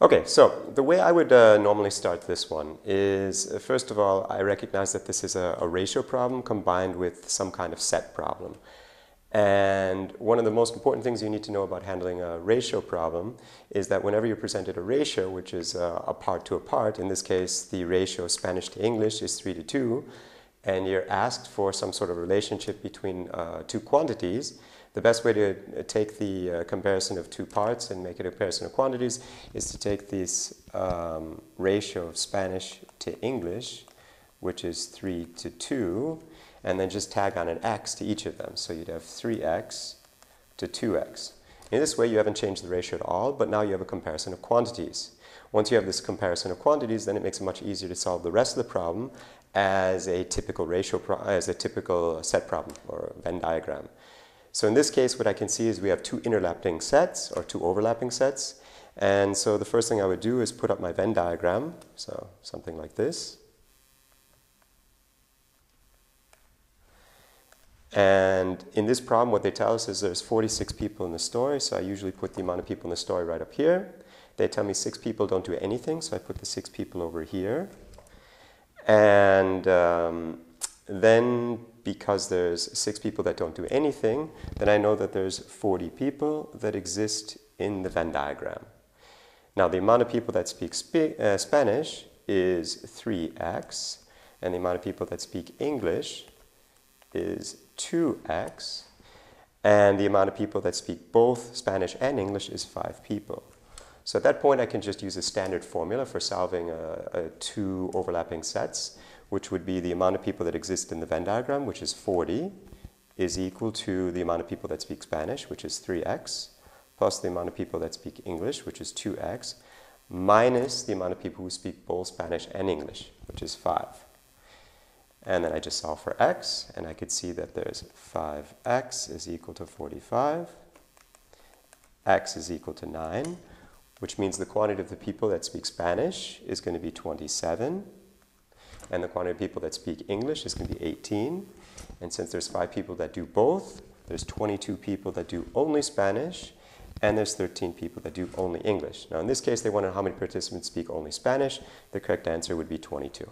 Okay, so the way I would normally start this one is, first of all, I recognize that this is a ratio problem combined with some kind of set problem. And one of the most important things you need to know about handling a ratio problem is that whenever you're presented a ratio, which is a part to a part, in this case the ratio Spanish to English is 3 to 2, and you're asked for some sort of relationship between two quantities, the best way to take the comparison of two parts and make it a comparison of quantities is to take this ratio of Spanish to English, which is 3 to 2, and then just tag on an x to each of them. So you'd have 3x to 2x. In this way, you haven't changed the ratio at all, but now you have a comparison of quantities. Once you have this comparison of quantities, then it makes it much easier to solve the rest of the problem as a typical set problem or Venn diagram. So in this case, what I can see is we have two overlapping sets. And so the first thing I would do is put up my Venn diagram, so something like this. And in this problem, what they tell us is there's 46 people in the story, so I usually put the amount of people in the story right up here. They tell me 6 people don't do anything, so I put the 6 people over here. And then because there's 6 people that don't do anything, then I know that there's 40 people that exist in the Venn diagram. Now the amount of people that speak Spanish is 3x, and the amount of people that speak English is 2x, and the amount of people that speak both Spanish and English is 5 people. So at that point I can just use a standard formula for solving two overlapping sets, which would be the amount of people that exist in the Venn diagram, which is 40, is equal to the amount of people that speak Spanish, which is 3x, plus the amount of people that speak English, which is 2x, minus the amount of people who speak both Spanish and English, which is 5. And then I just solve for x, and I could see that there's 5x is equal to 45, x is equal to 9, which means the quantity of the people that speak Spanish is going to be 27, and the quantity of people that speak English is going to be 18. And since there's 5 people that do both, there's 22 people that do only Spanish, and there's 13 people that do only English. Now in this case, they want to know how many participants speak only Spanish. The correct answer would be 22.